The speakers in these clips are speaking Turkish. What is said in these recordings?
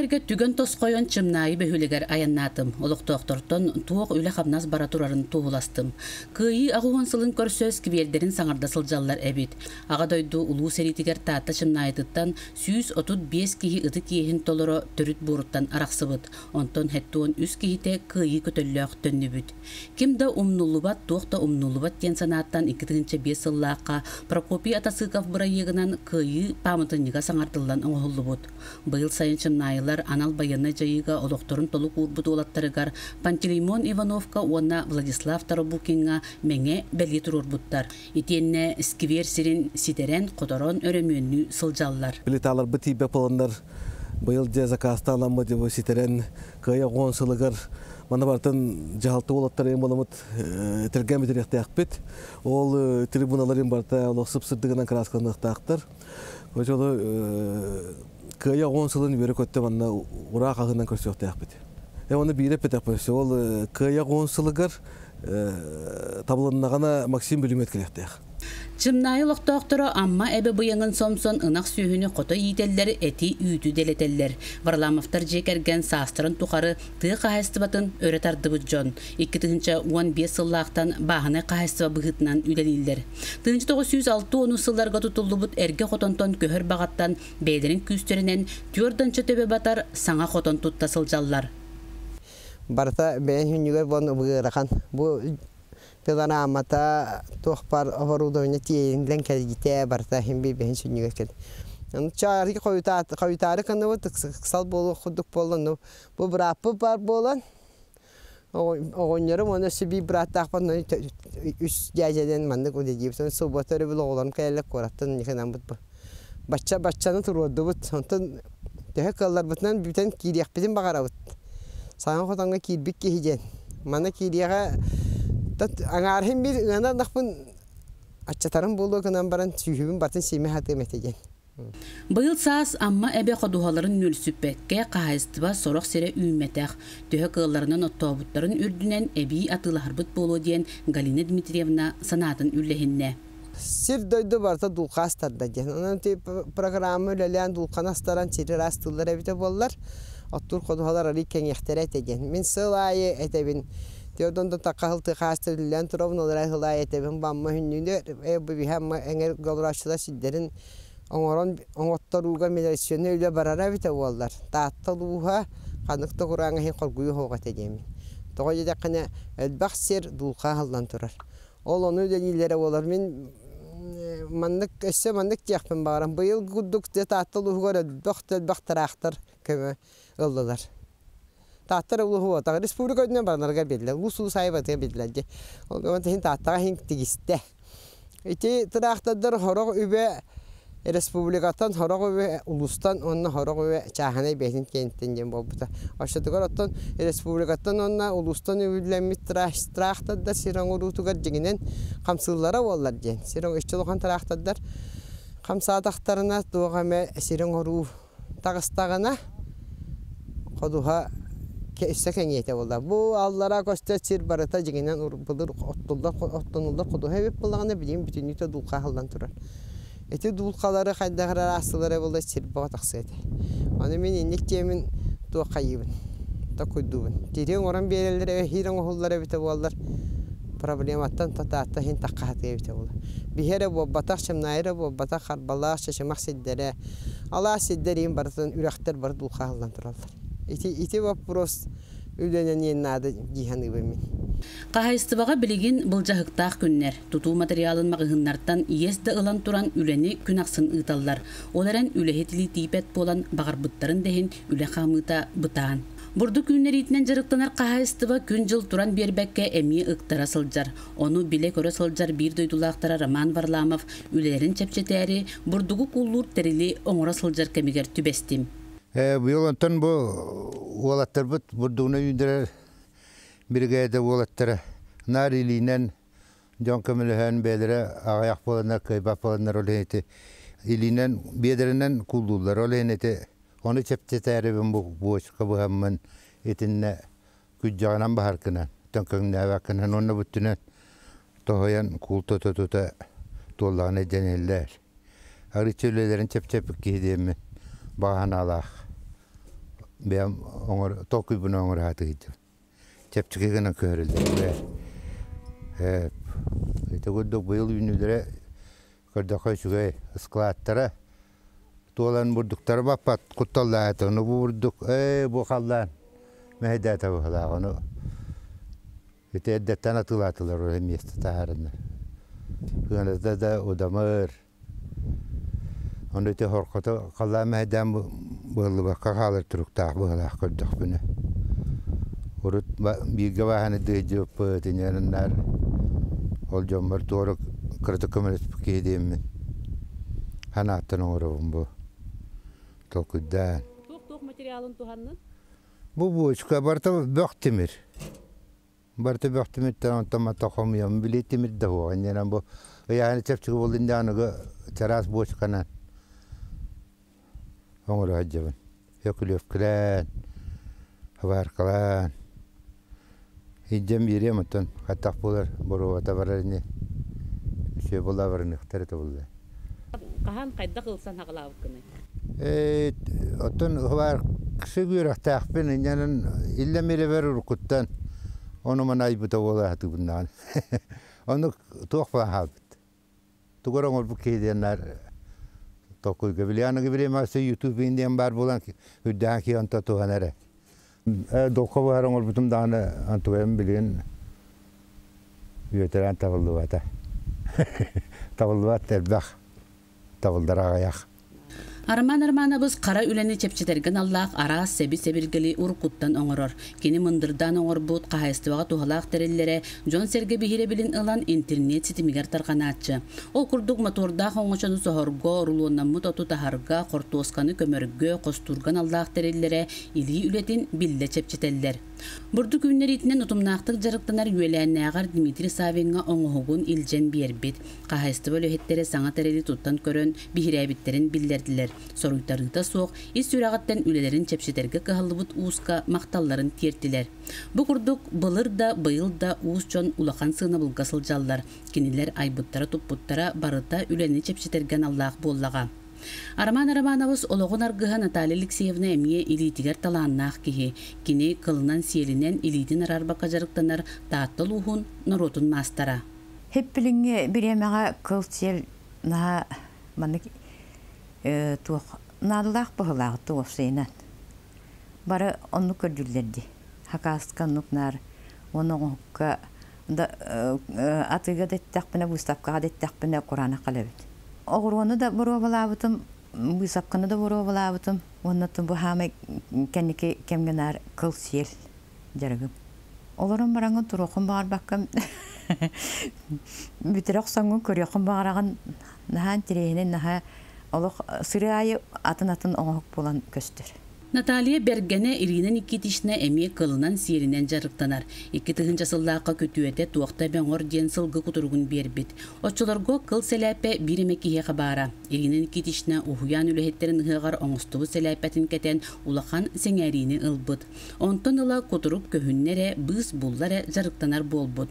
Кеннерге түген тосқойон чымнайы бөһүлегер аяннатым. Улук доктортон туок үле хамнас баратурарын тугуластым. Кыйы агуон сылын көрсөз кибелдерин саңарда сылжаллар эбит. Агадойду улуу серитигер таата чымнайдыттан 135 кихи ыты киехин толоро төрүт буруттан араксыбыт. Онтон хэттуон 100 кихите кыйы көтөллөк төннүбүт. Кимда умнулубат, туокта умнулубат тен санааттан 2-5 сыллаакка Прокопий Атасыков бураегынан кыйы памытынныга саңартылдан оңолубут. Быйыл сайын чымнайылар анал баянна жайыга олокторун толук урбут улаттарыгар Пантелеймон Ивановка уонна Владислав Тарабукинга меңе бели турурбуттар. Итенне сквер сирин ситерен кодорон өрөмөнү сылжаллар. Билеталар бити бепаландар быйыл же заказталанма деп ситерен кая гонсылыгар мана бартын жалты улаттар эм боломут тилген битеректеакпет. Ол трибуналарын барта олоксып сырдыгынан краскандыктактар. Ошол Kaya 10 yılın beri kötü bana uğrak ağından körsüyoktu yakbeti. Onu bir repet yapmıştı. Ol kaya 10 yıllıklar tablanına maksimum bölüm etkilekti yak. Çımnayılık doktora amma ebe bıyangın somson ınak sühünü koto yiğiteller eti üyüdü deleteller. Varlamaftar jekergen saastırın tukarı tığ kahestibatın öğretardı bucun. 2015 yıllıktan bahane kahestiba bıhıtından üleniller. 1906-10 yıllarga tutulubut erge kotonton köhür bağattan beylerin küstürünen tüyordançı töbe batar sana koton tuttasılcallar. Barta ben hünnüger bunu bırakın. Bu Pedana mata tohpar avurduğunu tiyin lenkeli giteye barta himbi behin sünnügekel. Onu çağırdı ki kayıtarı kanıva tıksal bolu kuduk bolunu bu brapı var bolan. Onları ona sübi brat takpan onu üst geceden mandık ödeyip sonra subatörü bile olan kayalak korattın yıkanan bu. Bacçanı turuldu bu. Ondan tehkallar butnan bütün kiriyak bizim bakara but. Sana kutanga kirbik kihicen. Mana kiriyaka Ağır hem bir yandan nakbın açatarım bulduğu kanan baran sühübün batın simi hatim etegen. Bıyıl saas amma ebe koduhaların nülsübbekke kahayıstıba sorok sere üymetek. Töhe kığlarının ottobutların ürdünen ebi atılaharbıt bolu diyen Galina Dmitrievna sanatın üllehinne. Sir doydu barda dulkastar da diyen. Onun programı öyleleyen dulkanastaran çiri rastıllar evde bollar. Ottur koduhalar arıyken yehtere etegen. Min sığlayı etebin. Yoldan da takıltı hastalıkların tarafından olarak hılayetlerin bamma hünnüler bu bir hem engel galuraçlar sizlerin onların onatlarıga medresyonu öyle barara bitevallar. Tahtaluha kanıkta kuranga hiç korkuyu hokat edemiyor. Doğruca da kına elbahsir dulka haldan turar. Olan öyle dillere vallar min mandık işte mandık yapın baran. Bu yıl guduk de tahtaluha elbaht rahtar kime oldular. Tahtar uluhu atağır. Respublika ödüne baranlarga belirler. Uluslu sahibatı belirlerce. O zaman da tahtağa hinkti gizde. İti tırağdadır horog übe Respublika'dan, horog übe ulustan, onunla horog übe çahanay besin kentten gen bobuda. Aşağıdıkar ottan Respublika'dan, onunla ulustan übülenmiş tırağdadır. Siran urutugar cenginen kamsıllara vallar gen. Siran işçil okan tırağdadır. Kamsa tahtarına doğame siran urutu tağıstağına koduha Bu allara gösterçir barata ciginen urbalar otlanıllar kodu hep bulağını bileyim bütünlükte dulka haldan turar. Eti dulkaları kaydağırar asılları evvela çir bağa taksaydı. Onu min inlik cemin dua kaybın, da kuydubun. Tiriyon oran birerlere ve hiran oğullara evitevallar. Problemattan tata hin takkahat evitevallar. Bihere bu batak şemnaire bu batak harbalar şeşemak siddere. Allah sidderiyim baratan ürekter bar dulka haldan turarlar. İti vapros ülenen yeni adı gihanı ve min. Kahayıstıbağa biligin bılcahıktağ günler. Tutuğu materialın mağıhınlardan yesde ılan turan üleni künaksın ıtallar. Olaren ülehetili tibet bolan bağırbıtların dehin üle hamıta bıtağın. Burdu günleri itinden cırıktanar kahayıstıba gün yıl turan berbekke emiye ıktara sılcar. Onu bile körü sılcar bir döydülağtara Roman Varlamov ülelerin çepçeteri burdugu kullur terili onura sılcar kemiger tübestim. Bu yoldan bu oğlatlar bud burduğuna yündirer bir gayede oğlatlara nariliğinden can kömülüğün bedere ağayak falanlar kaybap falanlar oleyeti iliğinden bederinden kullular oleyeti onu çepte tarifim bu boş kabuhamın etinle küccanan baharkına tankan nevakına onunla bütünen tohayan kulta tututa dollağına ceniller ağrıçölelerin çep çepik gidemi bahanalar ben onlar takip buna onlar hatır ettim. Çepçeki gene körüldü. Hep. İşte gördük bu yıl günlere kardakay şuraya sklatlara tolan vurduk tarba pat kutallat onu vurduk bu kallan mehdet avla onu. İşte eddetten atılatılar oraya miyeste taharında. Yani da o damar Anıte horkata kallam edem böyle bakar haller turukta böyle kırdık bunu. Orut bir gavahanı diyecek dinleyenler olacağım var doğru kırdık kamerası paketimi. Hanattan oğrum bu. Tokuddan. Tok materyalın tuhanın. Bu çıkar barta böktemir. Barta böktemir tamam takamıyorum biletimir de o. Yani bu yani çepçik olduğunda anıga teras boş kanan. Onları hacıvan, yakul yufklan, havar klan, hicem biriye mutun, hatta polar boru tavarını, şey bolavarını, terete bolay. Kahan kayda kılsan haglavuk ne? Atın havar kışgır ahtaxpin, inanın illa mireverur kuttan, onu manay buta bolay hatu bundan, onu tuhfa habit, tuğra mor bu kediler. Tokuy gabiliyana gabilemazsa YouTube indiğim bar bulan ki hüddan ki anta tuhanere. Dokka varım olbutum dana antuem bilin. Yeteran tavulluata. Tavulluat terbah. Tavuldara ayak. Arman biz qara üleni çepçetergen Allah ara sebi sebirgeli urkuttan onoror. Kini mındırdan onor bud qahaystiwağa tuhalaq terellere John Serge bihire bilin ilan internet sitimiger tarqanatçı. O kurduk motorda hoŋoçonu sohorgo rulunna mutotu taharga qortoskanı kömörgö qosturgan Allah terellere ili ületin bille çepçeteller. Burdu günleri itinen utumnaqtık jarıktanar üyelenäğär Dimitri Savinga oŋohugun iljen berbit. Qahaystiwol öhettere saŋa tereli tuttan körön bihirebitlerin billerdiler. Soruytarıda soğuk, is yüreğetten ülelerin çepşeterge kıhallıbıt uğuzka maktalların tertiler. Bu kurduk bılır da bıyıl da uğuzçon ulağan sığına bulgasılcallar. Kiniler aybıttara tupputtara barıta üleni çepşetergen Allah'ı bollağa. Arman Aramanavuz oloğun argıha Natalya Alekseyevna emiye ilitiger talanağ kihi. Kini kılınan siyelinen ilitin arar bakacarıktanar taatlı luhun norotun mastara. Hep bilinge bir yemeğe kılçel naha manik tuğ nallah bıhılağı tuğ seynet. Barı onu kördülerdi. Hakaskanlıklar onu da atıga dettakbına, bustapkağa dettakbına Kur'an'a kalabit. Oğrunu da buru oğulağıtım, bustapkını da buru oğulağıtım. Onunla bu hama kendiki kemgenar kıl siyel jargım. Olurum baranın turuğun bağır bakım. Bitirek sangun körüğün bağırağın nahan tireyinin naha Allah sırayı atın oğuk bulan köstür. Natalya Bergene irinen iki tişne emi kılınan siyerinden jarıktanar. İki tıhınca sıllığa kötüete tuğakta ben ordiyen sılgı kuturgun berbit. Oçulargo kıl selepe bir emekihe kabara. İrinen iki tişne uhuyan ülehetlerin hığar onustuğu selepetin keten ulağan sengerini ılbıt. Ondan ıla kuturup köhünlere bız bullara jarıktanar bolbut.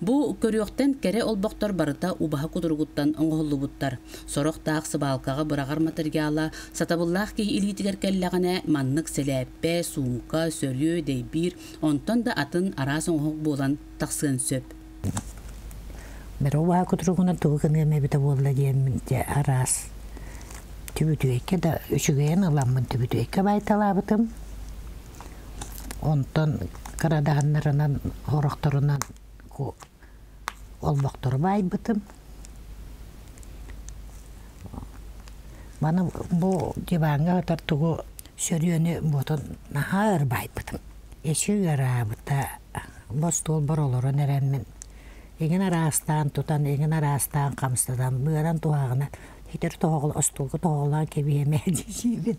Bu körüyokten kere olbaqtar barıta ubaha kuturguttan onuhullu buttar. Soruq tağ sıbalkağa bırağar materyala satabullah ki ilitiger kellağına manlık seläppä, sumka, sörü, deybir, ondan da atın aras onuğuk bolan taqsığın söp. Merhaba kuturguna tuğgını emebide bolla diyemde aras. Tübüdüyekke de üçügeyen alamın tübüdüyekke baytalabıtım. Ondan karadahanlarından, horuklarından olbaqtır baybıtım. Bana bu divanğa kadar tuğu Sörüyeni boton nahar baypıdım. Eşi yarabıta bostol borolora nerenmen. Egin arastan tutan, egin arastan kamstadan, bıran tuğağına hitir toğul ostulgu toğulan kebi yemeyeceğim.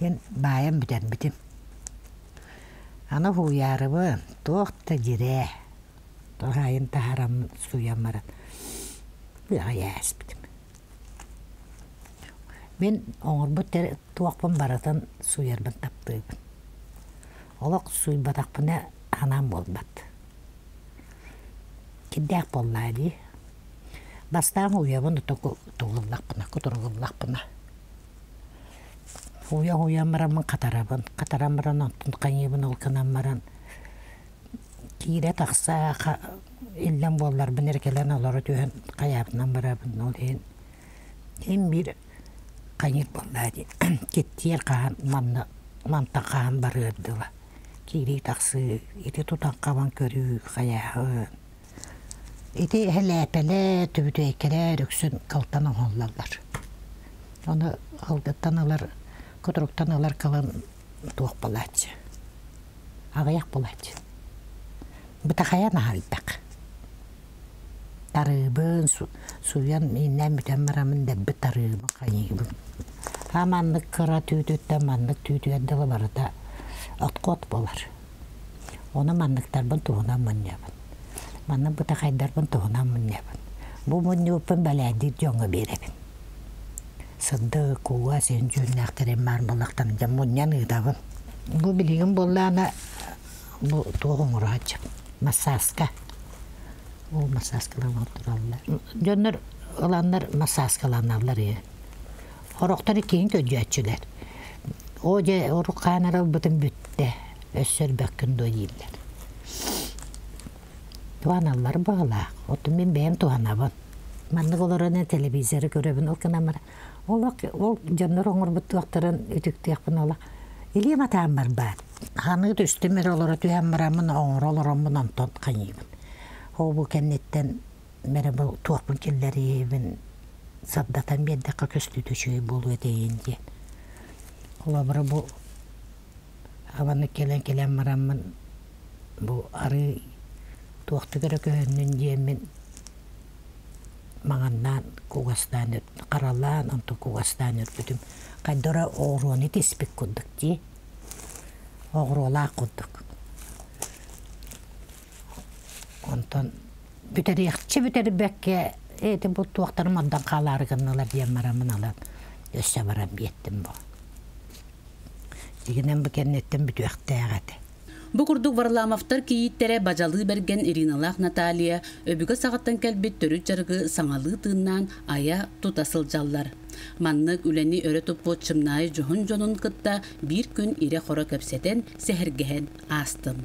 Yani bayam biten bitim. Ana huyarımı toğta gire. Toğayın taharam suyamaran. Bir ayas bitim. Ben oğur bu tere tuğakpın baratan suyarban taptığım. Olak suyu batakpına anam olmadı. Kindak bollaydı. Bastan uyabını tuğulakpına, kuturulakpına. Hoya hoya maramın katarabın, kataramın attın kanyibin alkanamın. Kire taksa illen bollar binerkelen alara düğün kayabından barabın olayın. Hem bir kanyir bolladı. Kettiyer kahan manna manta kahan barırdı. Kire taksa iti tutan kavan körü kayahın. İti hele pele tübüdü ekele rüksün kaltana hollarlar. Onu aldatanalar, kudruktanalar kalan tuğuk bulatçı. Ağayak bulatçı. Bıtakaya nahaldak. Tarıbın, suyan inden büten varamın da bir tarıbın kayıbın. Hamanlık kıra tüydütte manlık tüydüye dılıları da atkot bular. Onu manlıklar bın tuğunan mın yapın. Manlık bıtakaylar bın tuğunan mın yapın. Bu mın yapın belediği yonu birebin. Sıddık oğa sen cünnahtarın marmalaktan bunyan ıdavın. Bu bilgin bollağına bu doğum uğrağacağım. Masaska. O masaskalan oturarlar. Cönler olanlar masaskalanarlar ya. Orukları keyin köcüatçılar. Oca oruk kanaral bütün bütte. Össör bakın doyuyorlar. Tuhanallar bağla. Otun bin beyim tuhanabın. Manlık olarak televizyarı görevin olkan ama ol canlar onur bu tuakların ütüktü yakın ola. İliyem atağım var bari. Hanı üstümer olarak düğenmeramın onur olaramın anton kanyibin. O bu kennetten bana bu tuakın kirleri yevin saddatan bir dakika köstü düşüyü bulu edeyin diye. Ola bura bu havanlık gelen maramın bu arı tuaktı göre köhünün diyemin mağandan kugaslanır, karallan onto kugaslanır dedim. Kadara oğrunu tespit kurduk diye. Oğrula kurduk. Ondan büteri yakçı büteri bekke eti bu tuaktarım ondan kalar gınnalar diye maramın alan. Össe varam yettim bu. Diginem bu kennetten bütün yaktaya gade. Bu kurduk varlamaftar ki yiğitlere bacalığı bergen Irinalak Natalya, öbüge sağıttan kelbet törü çargı sanalığı tığından aya tutasılcallar. Manlık üleni öre topu çımnayı johun kıtta bir gün ire kora köpseten sehergehen astım.